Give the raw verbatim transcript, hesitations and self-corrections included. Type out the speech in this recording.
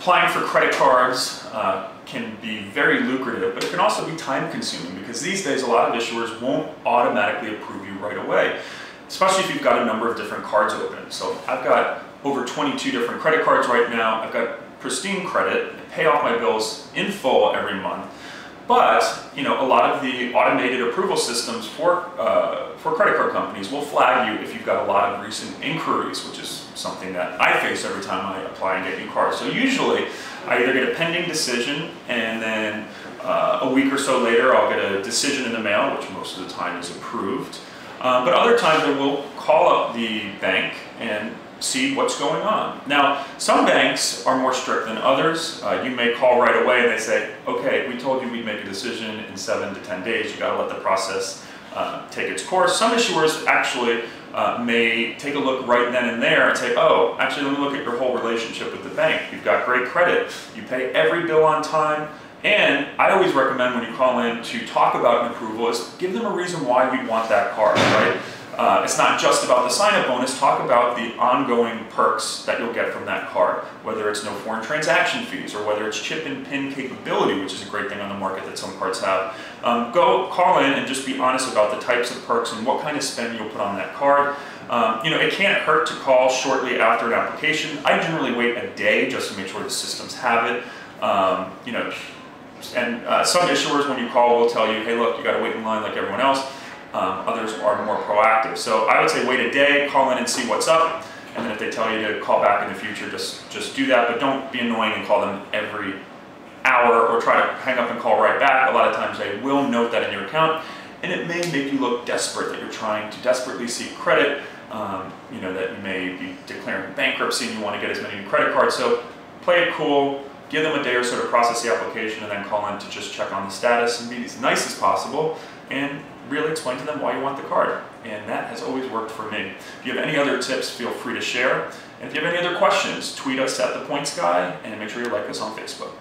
Applying for credit cards uh, can be very lucrative, but it can also be time-consuming because these days a lot of issuers won't automatically approve you right away, especially if you've got a number of different cards open. So I've got over twenty-two different credit cards right now. I've got pristine credit. I pay off my bills in full every month. But you know, a lot of the automated approval systems for uh, for credit card companies will flag you if you've got a lot of recent inquiries, which is something that I face every time I apply and get new cards. So usually, I either get a pending decision, and then uh, a week or so later, I'll get a decision in the mail, which most of the time is approved. Uh, but other times, I will call up the bank and see what's going on. Now, some banks are more strict than others. Uh, you may call right away and they say, okay, we told you we'd make a decision in seven to ten days. You gotta let the process uh, take its course. Some issuers actually uh, may take a look right then and there and say, oh, actually let me look at your whole relationship with the bank. You've got great credit. You pay every bill on time. And I always recommend when you call in to talk about an approval is give them a reason why you want that card, right? Uh, it's not just about the sign-up bonus. Talk about the ongoing perks that you'll get from that card, whether it's no foreign transaction fees or whether it's chip and PIN capability, which is a great thing on the market that some cards have. Um, go call in and just be honest about the types of perks and what kind of spend you'll put on that card. Um, you know, it can't hurt to call shortly after an application. I generally wait a day just to make sure the systems have it. Um, you know, and uh, some issuers, when you call, will tell you, hey, look, you got to wait in line like everyone else. Um, others are more proactive. So I would say wait a day, call in and see what's up, and then if they tell you to call back in the future, just, just do that, but don't be annoying and call them every hour or try to hang up and call right back. A lot of times they will note that in your account, and it may make you look desperate that you're trying to desperately seek credit, um, you know, that you may be declaring bankruptcy and you want to get as many credit cards. So play it cool, give them a day or so to process the application, and then call in to just check on the status and be as nice as possible, and really explain to them why you want the card. And that has always worked for me. If you have any other tips, feel free to share. And if you have any other questions, tweet us at The Points Guy, and make sure you like us on Facebook.